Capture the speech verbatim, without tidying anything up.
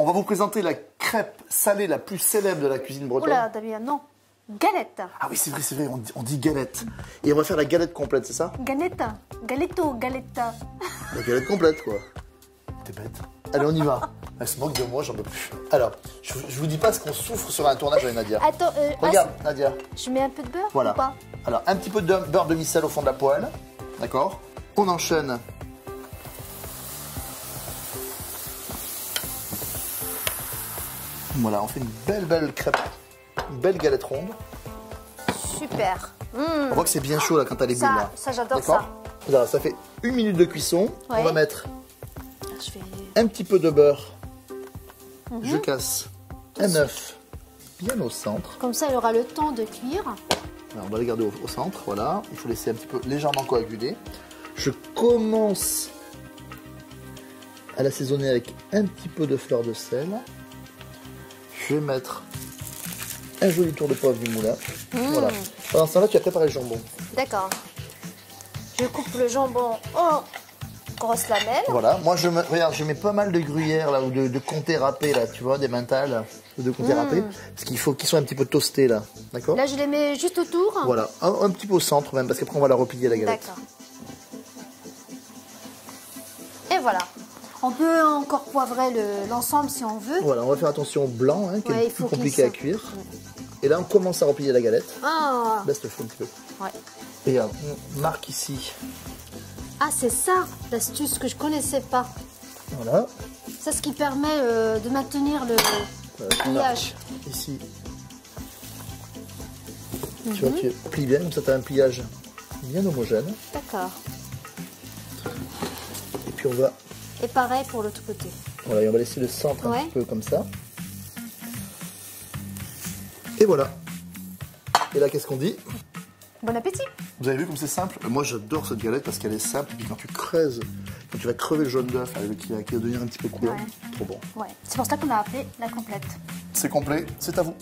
On va vous présenter la crêpe salée la plus célèbre de la cuisine bretonne. Oula, Damien, non. Galette. Ah oui, c'est vrai, c'est vrai, on dit, on dit galette. Et on va faire la galette complète, c'est ça? Galette. Galetto, galetta. La galette complète, quoi. T'es bête. Allez, on y va. Elle se moque de moi, j'en peux plus. Alors, je, je vous dis pas ce qu'on souffre sur un tournage avec Nadia. Attends, euh, regarde, as... Nadia. Je mets un peu de beurre, voilà. Ou pas? Alors, un petit peu de beurre demi-sel au fond de la poêle. D'accord. On enchaîne. Voilà, on fait une belle, belle crêpe. Une belle galette ronde. Super. Mmh. On voit que c'est bien chaud là, quand t'as les boules. Là. Ça, j'adore ça. Alors, ça fait une minute de cuisson. Ouais. On va mettre Je vais... un petit peu de beurre. Mmh. Je casse Tout un œuf bien au centre. Comme ça, elle aura le temps de cuire. Alors, on va les garder au, au centre. Voilà. Il faut laisser un petit peu légèrement coaguler. Je commence à l'assaisonner avec un petit peu de fleur de sel. Je vais mettre un joli tour de poivre du moulin. Mmh. Voilà. Pendant ce temps-là, tu as préparé le jambon. D'accord. Je coupe le jambon en grosses lamelles. Voilà. Moi, je me... regarde, je mets pas mal de gruyère là, ou de, de comté râpé là, tu vois, des mentales ou de comté mmh. râpé, parce qu'il faut qu'ils soient un petit peu toastés là. D'accord. Là, je les mets juste autour. Voilà. Un, un petit peu au centre même, parce qu'après on va la replier la galette. D'accord. Et voilà. On peut encore poivrer l'ensemble le, si on veut. Voilà, on va faire attention au blanc, hein, qui ouais, est le plus compliqué à cuire. Ouais. Et là, on commence à replier la galette. Ah. Baisse le feu un petit peu. Ouais. Et là, on marque ici. Ah, c'est ça, l'astuce que je ne connaissais pas. Voilà. C'est ce qui permet euh, de maintenir le pliage. Voilà, ici. Mm-hmm. Tu vois, tu plies bien, comme ça, tu as un pliage bien homogène. D'accord. Et puis, on va... Et pareil pour l'autre côté. Voilà, et on va laisser le centre ouais. un petit peu comme ça. Et voilà. Et là, qu'est-ce qu'on dit? Bon appétit. Vous avez vu comme c'est simple? Moi, j'adore cette galette parce qu'elle est simple. Et puis quand tu creuses, quand tu vas crever le jaune d'œuf, qui va devenir un petit peu coulant, ouais. trop bon. Ouais. C'est pour ça qu'on a appelé la complète. C'est complet, c'est à vous.